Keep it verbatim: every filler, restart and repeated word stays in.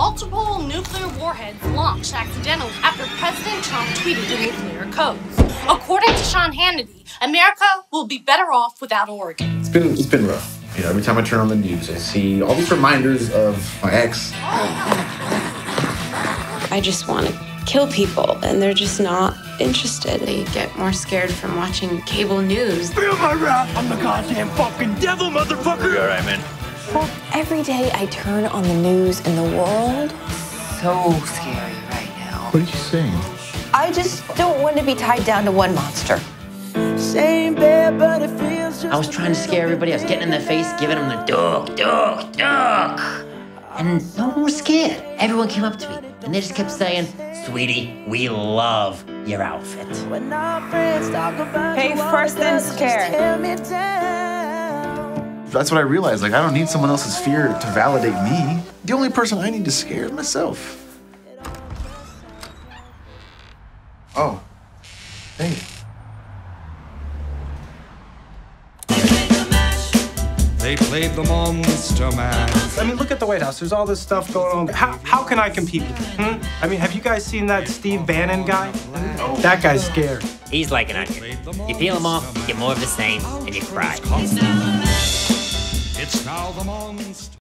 multiple nuclear warheads launched accidentally after President Trump tweeted the nuclear codes. According to Sean Hannity, America will be better off without Oregon. It's been, it's been rough. You know, every time I turn on the news, I see all these reminders of my ex. I just want to kill people, and they're just not interested. They get more scared from watching cable news. Feel my wrath! I'm the goddamn fucking devil, motherfucker! You're right, man. Well, every day I turn on the news in the world. So scary right now. What are you saying? I just don't want to be tied down to one monster. Same bed, but it feels just I was trying to scare everybody. I was getting in their face, giving them the duck, duck, duck. And no one was scared. Everyone came up to me, and they just kept saying, "Sweetie, we love your outfit." Pay first, then scare. That's what I realized. Like, I don't need someone else's fear to validate me. The only person I need to scare is myself. Oh. Hey. They played the monster mash. I mean, look at the White House. There's all this stuff going on. How, how can I compete with them? Hmm? I mean, have you guys seen that Steve Bannon guy? Oh. That guy's scared. He's like an onion. You peel him off, you get more of the same, and you cry. It's now the monster.